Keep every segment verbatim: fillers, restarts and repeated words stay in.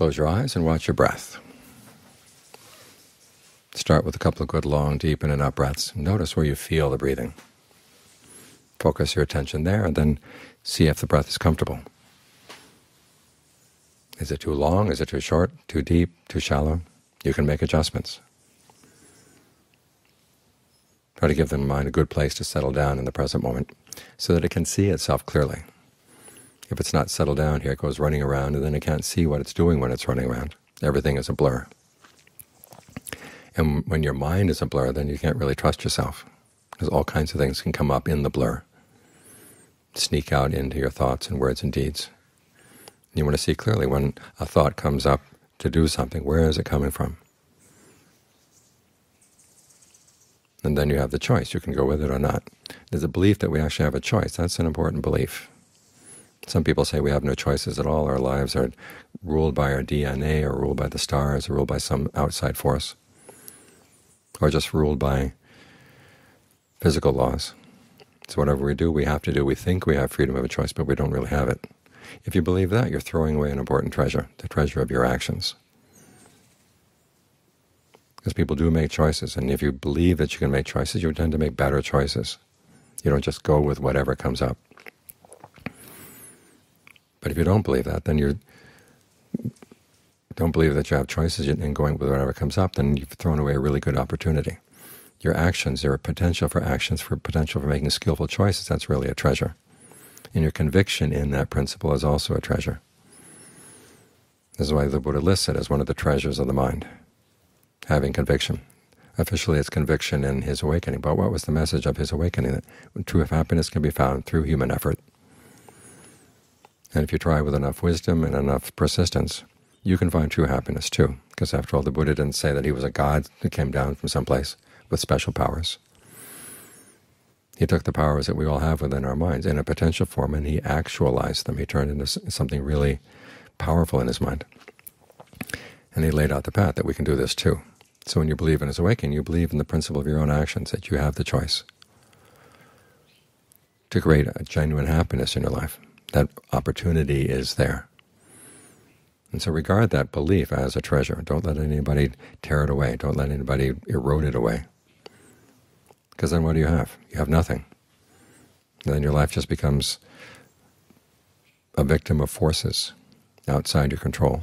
Close your eyes and watch your breath. Start with a couple of good long, deep in and out breaths. Notice where you feel the breathing. Focus your attention there and then see if the breath is comfortable. Is it too long? Is it too short? Too deep? Too shallow? You can make adjustments. Try to give the mind a good place to settle down in the present moment so that it can see itself clearly. If it's not settled down here, it goes running around, and then it can't see what it's doing when it's running around. Everything is a blur. And when your mind is a blur, then you can't really trust yourself, because all kinds of things can come up in the blur, sneak out into your thoughts and words and deeds. You want to see clearly when a thought comes up to do something, where is it coming from? And then you have the choice. You can go with it or not. There's a belief that we actually have a choice. That's an important belief. Some people say we have no choices at all. Our lives are ruled by our D N A, or ruled by the stars, or ruled by some outside force, or just ruled by physical laws. So whatever we do, we have to do. We think we have freedom of a choice, but we don't really have it. If you believe that, you're throwing away an important treasure, the treasure of your actions. Because people do make choices, and if you believe that you can make choices, you tend to make better choices. You don't just go with whatever comes up. But if you don't believe that, then you don't believe that you have choices and going with whatever comes up, then you've thrown away a really good opportunity. Your actions, your potential for actions, for potential for making skillful choices, that's really a treasure. And your conviction in that principle is also a treasure. This is why the Buddha lists it as one of the treasures of the mind. Having conviction. Officially it's conviction in his awakening, but what was the message of his awakening? That true happiness can be found through human effort. And if you try with enough wisdom and enough persistence, you can find true happiness too, because after all, the Buddha didn't say that he was a god that came down from someplace with special powers. He took the powers that we all have within our minds in a potential form, and he actualized them. He turned into something really powerful in his mind. And he laid out the path that we can do this too. So when you believe in his awakening, you believe in the principle of your own actions, that you have the choice to create a genuine happiness in your life. That opportunity is there. And so regard that belief as a treasure. Don't let anybody tear it away. Don't let anybody erode it away. Because then what do you have? You have nothing. And then your life just becomes a victim of forces outside your control,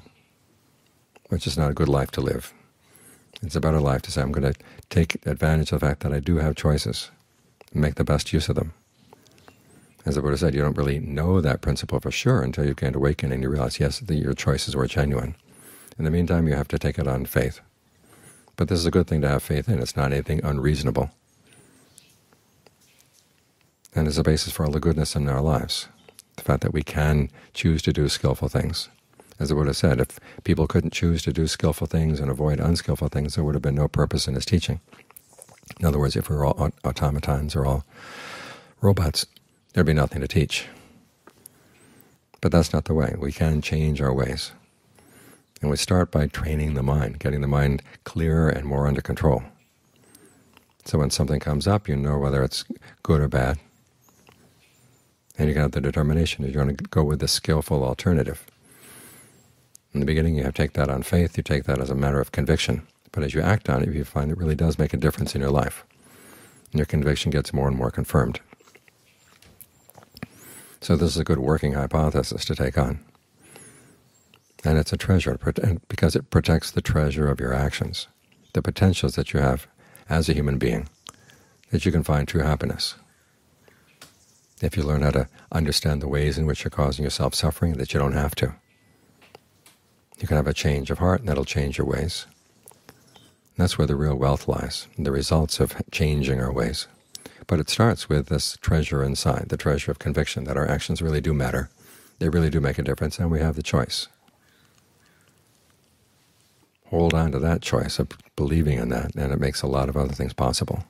which is not a good life to live. It's a better life to say, I'm going to take advantage of the fact that I do have choices and make the best use of them. As the Buddha said, you don't really know that principle for sure until you gain awakening and you realize, yes, that your choices were genuine. In the meantime, you have to take it on faith. But this is a good thing to have faith in. It's not anything unreasonable. And it's a basis for all the goodness in our lives, the fact that we can choose to do skillful things. As the Buddha said, if people couldn't choose to do skillful things and avoid unskillful things, there would have been no purpose in his teaching. In other words, if we were all automatons or all robots, there'd be nothing to teach. But that's not the way. We can change our ways. And we start by training the mind, getting the mind clearer and more under control. So when something comes up, you know whether it's good or bad, and you can have the determination that you're going to go with the skillful alternative. In the beginning, you have to take that on faith, you take that as a matter of conviction. But as you act on it, you find it really does make a difference in your life. And your conviction gets more and more confirmed. So this is a good working hypothesis to take on. And it's a treasure, because it protects the treasure of your actions, the potentials that you have as a human being, that you can find true happiness. If you learn how to understand the ways in which you're causing yourself suffering, that you don't have to. You can have a change of heart, and that'll change your ways. And that's where the real wealth lies, the results of changing our ways. But it starts with this treasure inside, the treasure of conviction that our actions really do matter, they really do make a difference, and we have the choice. Hold on to that choice of believing in that, and it makes a lot of other things possible.